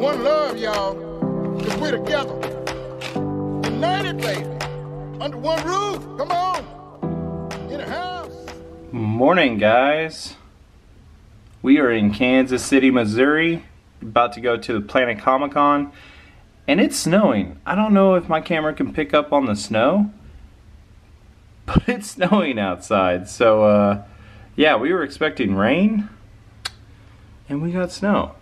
One love, y'all, because we're together. United, baby. Under one roof. Come on. In the house. Morning, guys. We are in Kansas City, Missouri. About to go to the Planet Comic Con. And it's snowing. I don't know if my camera can pick up on the snow, but it's snowing outside. So, yeah, we were expecting rain, and we got snow.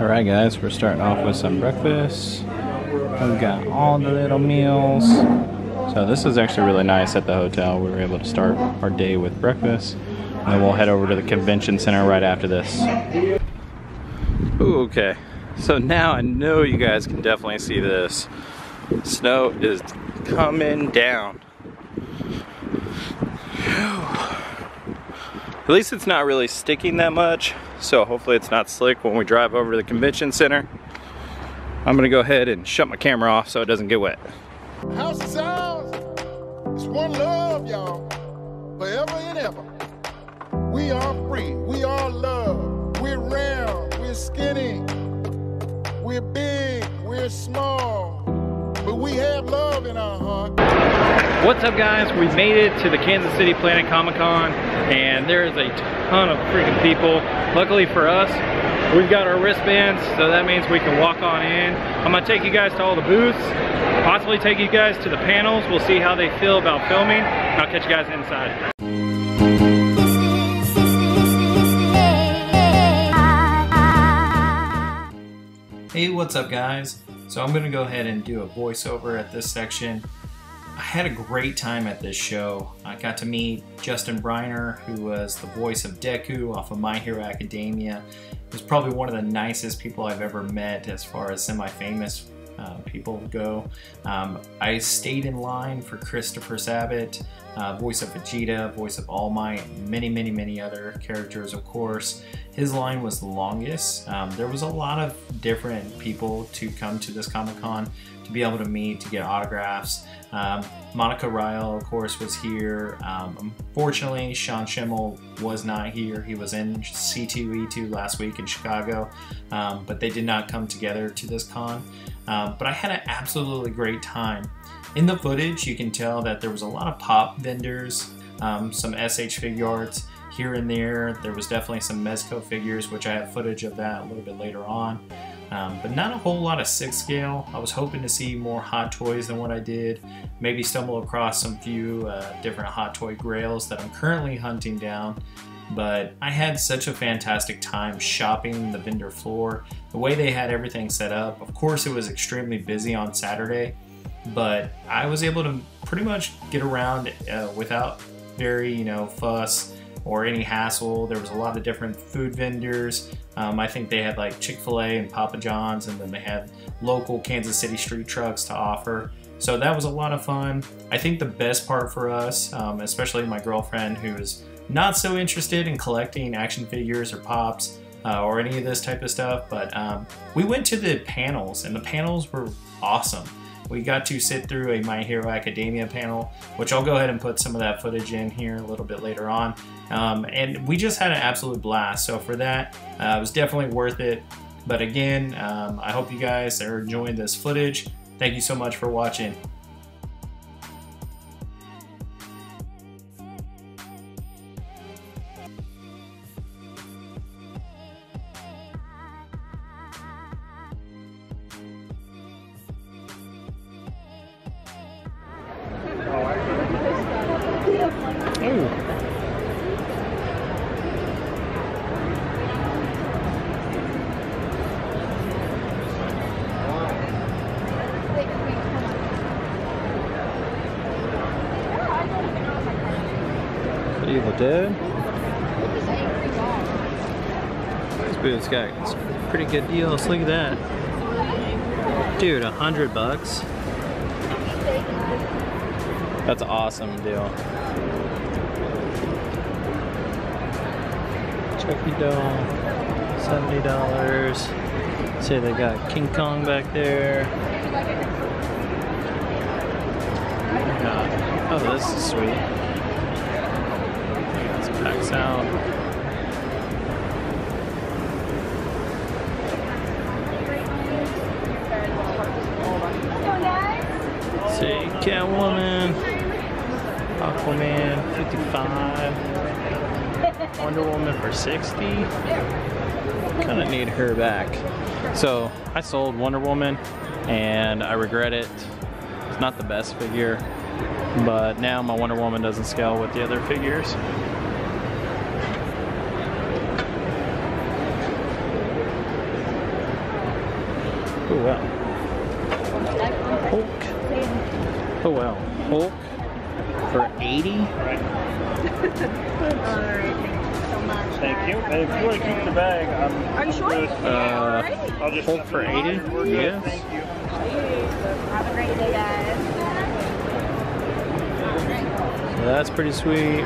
Alright guys, we're starting off with some breakfast. We've got all the little meals. So this is actually really nice at the hotel. We were able to start our day with breakfast. And then we'll head over to the convention center right after this. Ooh, okay. So now I know you guys can definitely see this. Snow is coming down. At least it's not really sticking that much, so hopefully it's not slick when we drive over to the convention center. I'm gonna go ahead and shut my camera off so it doesn't get wet. House is ours. It's one love, y'all. Forever and ever. We are free. We are love. We're round. We're skinny. We're big. We're small. But we have love in our heart. What's up, guys? We made it to the Kansas City Planet Comic Con, and there is a ton of freaking people. Luckily for us, we've got our wristbands, so that means we can walk on in. I'm gonna take you guys to all the booths, possibly take you guys to the panels. We'll see how they feel about filming. I'll catch you guys inside. Hey, what's up, guys? So I'm gonna go ahead and do a voiceover at this section. I had a great time at this show. I got to meet Justin Briner, who was the voice of Deku off of My Hero Academia. He was probably one of the nicest people I've ever met as far as semi-famous people go. I stayed in line for Christopher Sabat, voice of Vegeta, voice of All Might, many other characters, of course. His line was the longest. There was a lot of different people to come to this Comic-Con to be able to meet, to get autographs. Monica Rial, of course, was here. Unfortunately, Sean Schimmel was not here. He was in C2E2 last week in Chicago, but they did not come together to this con. But I had an absolutely great time. In the footage, you can tell that there was a lot of pop vendors, some SH Figuarts here and there. There was definitely some Mezco figures, which I have footage of that a little bit later on. But not a whole lot of 6 scale. I was hoping to see more Hot Toys than what I did. Maybe stumble across some few different Hot Toy grails that I'm currently hunting down. But I had such a fantastic time shopping the vendor floor. The way they had everything set up. Of course, it was extremely busy on Saturday, but I was able to pretty much get around without very, fuss or any hassle. There was a lot of different food vendors. I think they had like Chick-fil-A and Papa John's, and then they had local Kansas City street trucks to offer. So that was a lot of fun. I think the best part for us, especially my girlfriend who is not so interested in collecting action figures or pops or any of this type of stuff, but we went to the panels, and the panels were awesome. We got to sit through a My Hero Academia panel, which I'll go ahead and put some of that footage in here a little bit later on. And we just had an absolute blast. So for that, it was definitely worth it. But again, I hope you guys are enjoying this footage. Thank you so much for watching. Evil Dead. This boot's got a pretty good deal. Look at that, dude. $100. That's an awesome deal. Chucky doll, $70. See, they got King Kong back there. Oh, this is sweet. Pac South. that woman. Aquaman, 55. Wonder Woman for 60. Kind of need her back. So I sold Wonder Woman and I regret it. It's not the best figure, but now my Wonder Woman doesn't scale with the other figures. Oh well. Hulk. Oh well. Hulk for 80. Thank you. And if you want to keep the bag, are you sure? I'll just Hulk for 80. Yes. Thank you. Have a great day, guys. So that's pretty sweet.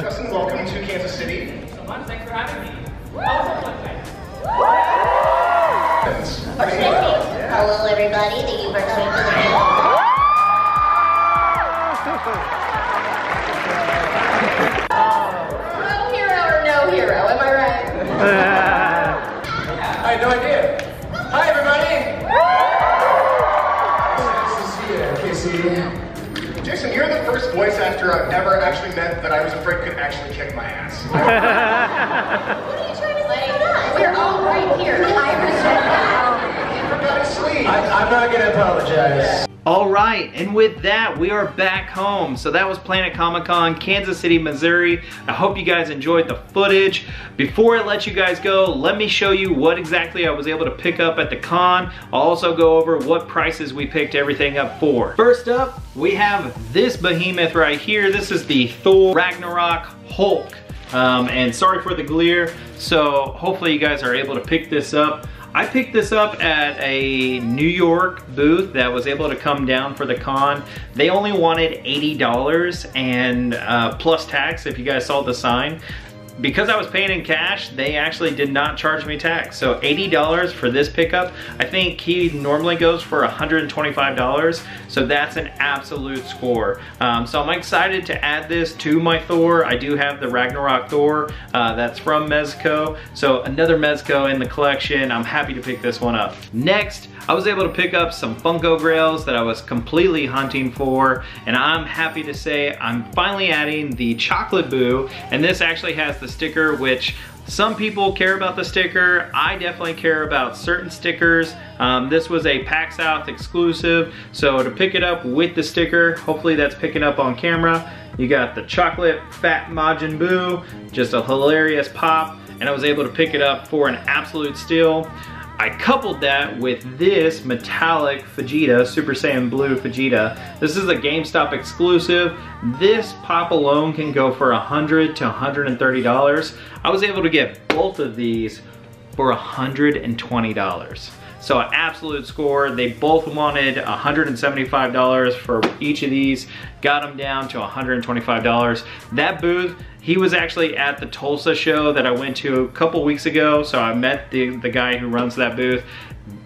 Justin, welcome to Kansas City. Thank you so much. Thanks for having me. How was it? Woo! Hello, everybody. Thank you for coming to the show. Hero or no hero? Am I right? I had no idea. Hi, everybody. Nice to see you. Okay, see you. Jason, you're the first voice actor I've ever actually met that I was afraid could actually kick my ass. What are you trying to say about us? We're all right here. I respect that. Everybody's sweet. I'm not going to apologize. All right, and with that, we are back home. So that was Planet Comic Con, Kansas City, Missouri. I hope you guys enjoyed the footage. Before I let you guys go, let me show you what exactly I was able to pick up at the con. I'll also go over what prices we picked everything up for. First up, we have this behemoth right here. This is the Thor Ragnarok Hulk. And sorry for the glare. So hopefully you guys are able to pick this up. I picked this up at a New York booth that was able to come down for the con. They only wanted $80 and plus tax if you guys saw the sign. Because I was paying in cash, they actually did not charge me tax. So $80 for this pickup. I think he normally goes for $125. So that's an absolute score. So I'm excited to add this to my Thor. I do have the Ragnarok Thor that's from Mezco. So another Mezco in the collection. I'm happy to pick this one up. Next, I was able to pick up some Funko Grails that I was completely hunting for. And I'm happy to say I'm finally adding the Chocolate Boo. And this actually has the sticker, which some people care about the sticker. I definitely care about certain stickers. This was a Pac South exclusive, so to pick it up with the sticker, hopefully that's picking up on camera. You got the chocolate fat Majin Boo, just a hilarious pop, and I was able to pick it up for an absolute steal. I coupled that with this metallic Vegeta, Super Saiyan Blue Vegeta. This is a GameStop exclusive. This pop alone can go for $100 to $130. I was able to get both of these for $120. So an absolute score. They both wanted $175 for each of these. Got them down to $125. That booth, he was actually at the Tulsa show that I went to a couple weeks ago. So I met the guy who runs that booth.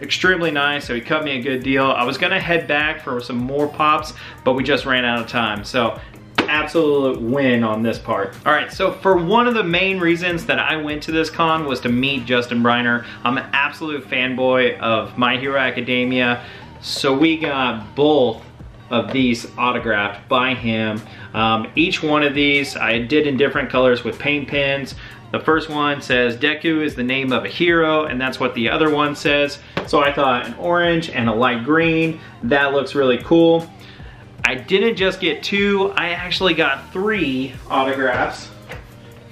Extremely nice, so he cut me a good deal. I was gonna head back for some more pops, but we just ran out of time. So absolute win on this part. All right, so for one of the main reasons that I went to this con was to meet Justin Briner. I'm an absolute fanboy of My Hero Academia. So we got both of these autographed by him. Each one of these I did in different colors with paint pens. The first one says Deku is the name of a hero, and that's what the other one says. So I thought an orange and a light green, that looks really cool. I didn't just get two, I actually got three autographs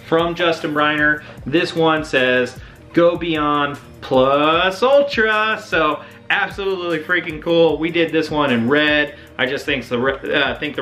from Justin Briner. This one says, Go Beyond Plus Ultra. So absolutely freaking cool. We did this one in red. I just think the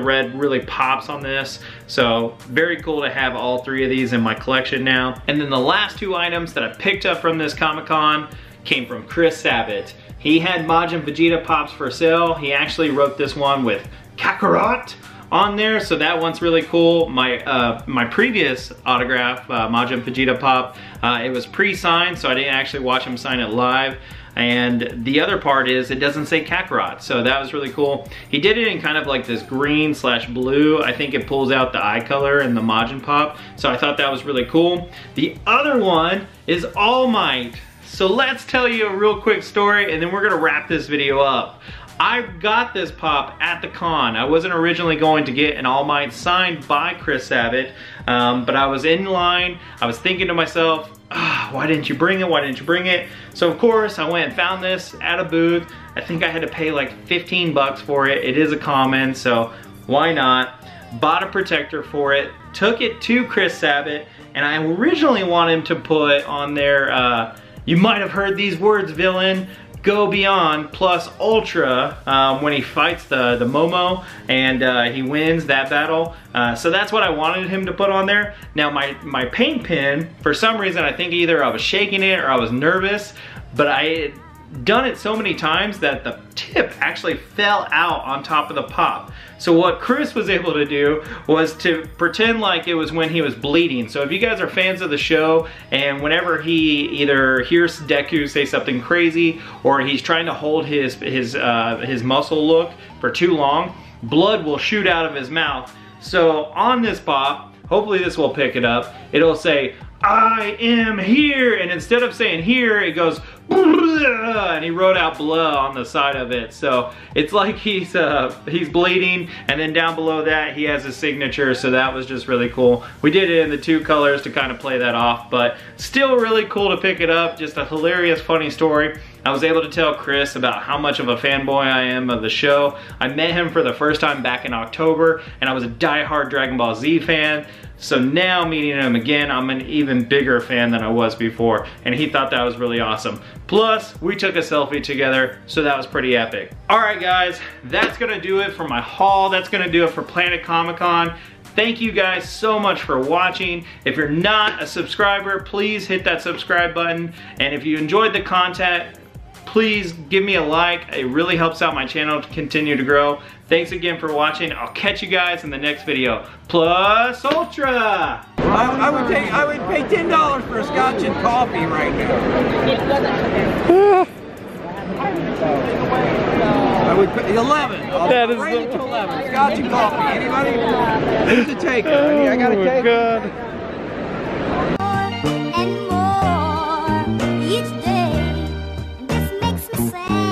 red really pops on this. So very cool to have all three of these in my collection now. And then the last two items that I picked up from this Comic-Con came from Chris Sabat. He had Majin Vegeta pops for sale. He actually wrote this one with Kakarot on there, so that one's really cool. My previous autograph, Majin Vegeta pop, it was pre-signed, so I didn't actually watch him sign it live. And the other part is it doesn't say Kakarot, so that was really cool. He did it in kind of like this green slash blue. I think it pulls out the eye color and the Majin pop, so I thought that was really cool. The other one is All Might. So let's tell you a real quick story and then we're gonna wrap this video up. I got this pop at the con. I wasn't originally going to get an All Might signed by Chris Sabat, but I was in line. I was thinking to myself, why didn't you bring it? Why didn't you bring it? So of course I went and found this at a booth. I think I had to pay like 15 bucks for it. It is a common, so why not? Bought a protector for it, took it to Chris Sabat, and I originally wanted him to put on their, you might have heard these words, villain, Go Beyond Plus Ultra, when he fights the Momo and he wins that battle. So that's what I wanted him to put on there. Now my paint pen, for some reason, I think either I was shaking it or I was nervous, but I had done it so many times that the tip actually fell out on top of the pop. So what Chris was able to do was to pretend like it was when he was bleeding. So if you guys are fans of the show, and whenever he either hears Deku say something crazy or he's trying to hold his muscle look for too long, blood will shoot out of his mouth. So on this pop, hopefully this will pick it up, it'll say, I am here, and instead of saying here, it goes, and he wrote out blah on the side of it. So it's like he's bleeding, and then down below that he has his signature. So that was just really cool. We did it in the two colors to kind of play that off, but still really cool to pick it up. Just a hilarious, funny story. I was able to tell Chris about how much of a fanboy I am of the show. I met him for the first time back in October, and I was a diehard Dragon Ball Z fan. So now meeting him again, I'm an even bigger fan than I was before, and he thought that was really awesome. Plus, we took a selfie together, so that was pretty epic. All right, guys, that's gonna do it for my haul. That's gonna do it for Planet Comic Con. Thank you guys so much for watching. If you're not a subscriber, please hit that subscribe button. And if you enjoyed the content, please give me a like. It really helps out my channel to continue to grow. Thanks again for watching. I'll catch you guys in the next video. Plus Ultra! I would pay $10 for a scotch and coffee right now. I would pay 11. That is right to 11. Scotch and coffee. Anybody? Who's the taker? I gotta take it. And more each day. This makes me sad.